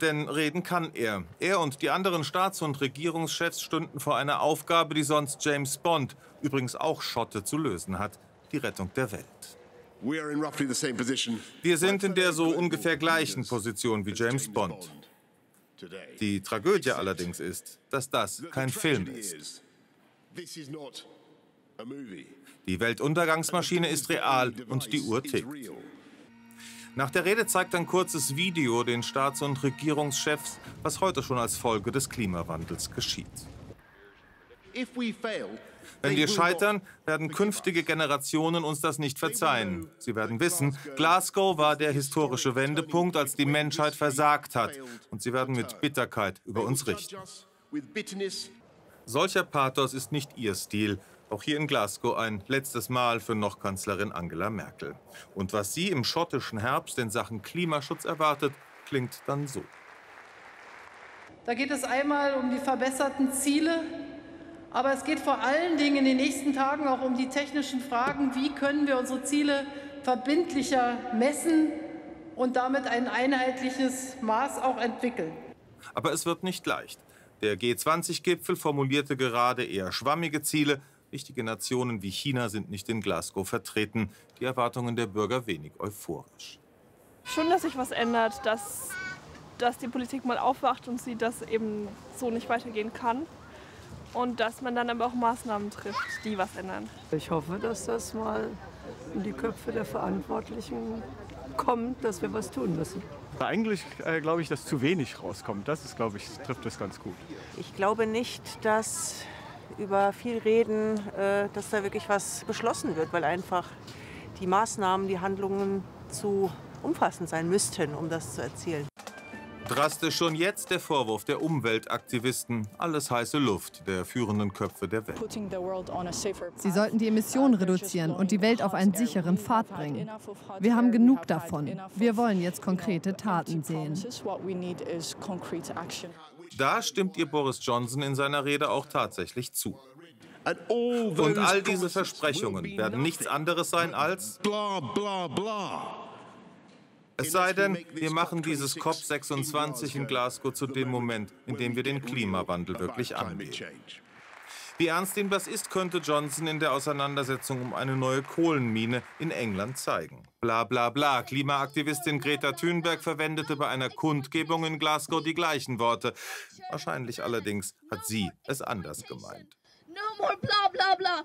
Denn reden kann er. Er und die anderen Staats- und Regierungschefs stünden vor einer Aufgabe, die sonst James Bond, übrigens auch Schotte, zu lösen hat: die Rettung der Welt. Wir sind in der so ungefähr gleichen Position wie James Bond. Die Tragödie allerdings ist, dass das kein Film ist. Die Weltuntergangsmaschine ist real und die Uhr tickt. Nach der Rede zeigt ein kurzes Video den Staats- und Regierungschefs, was heute schon als Folge des Klimawandels geschieht. Wenn wir scheitern, werden künftige Generationen uns das nicht verzeihen. Sie werden wissen, Glasgow war der historische Wendepunkt, als die Menschheit versagt hat. Und sie werden mit Bitterkeit über uns richten. Solcher Pathos ist nicht ihr Stil. Auch hier in Glasgow ein letztes Mal für noch Kanzlerin Angela Merkel. Und was sie im schottischen Herbst in Sachen Klimaschutz erwartet, klingt dann so. Da geht es einmal um die verbesserten Ziele. Aber es geht vor allen Dingen in den nächsten Tagen auch um die technischen Fragen: Wie können wir unsere Ziele verbindlicher messen und damit ein einheitliches Maß auch entwickeln? Aber es wird nicht leicht. Der G20-Gipfel formulierte gerade eher schwammige Ziele. Wichtige Nationen wie China sind nicht in Glasgow vertreten. Die Erwartungen der Bürger wenig euphorisch. Schon, dass sich was ändert, dass die Politik mal aufwacht und sieht, dass eben so nicht weitergehen kann. Und dass man dann aber auch Maßnahmen trifft, die was ändern. Ich hoffe, dass das mal in die Köpfe der Verantwortlichen kommt, dass wir was tun müssen. Eigentlich glaube ich, dass zu wenig rauskommt. Das ist, glaube ich, trifft das ganz gut. Ich glaube nicht, dass über viel Reden, dass da wirklich was beschlossen wird, weil einfach die Maßnahmen, die Handlungen zu umfassend sein müssten, um das zu erzielen. Drastisch schon jetzt der Vorwurf der Umweltaktivisten. Alles heiße Luft der führenden Köpfe der Welt. Sie sollten die Emissionen reduzieren und die Welt auf einen sicheren Pfad bringen. Wir haben genug davon. Wir wollen jetzt konkrete Taten sehen. Da stimmt ihr Boris Johnson in seiner Rede auch tatsächlich zu. Und all diese Versprechungen werden nichts anderes sein als bla bla bla. Es sei denn, wir machen dieses COP26 in Glasgow zu dem Moment, in dem wir den Klimawandel wirklich angehen. Wie ernst ihm das ist, könnte Johnson in der Auseinandersetzung um eine neue Kohlenmine in England zeigen. Bla bla bla, Klimaaktivistin Greta Thunberg verwendete bei einer Kundgebung in Glasgow die gleichen Worte. Wahrscheinlich allerdings hat sie es anders gemeint. No more bla bla bla.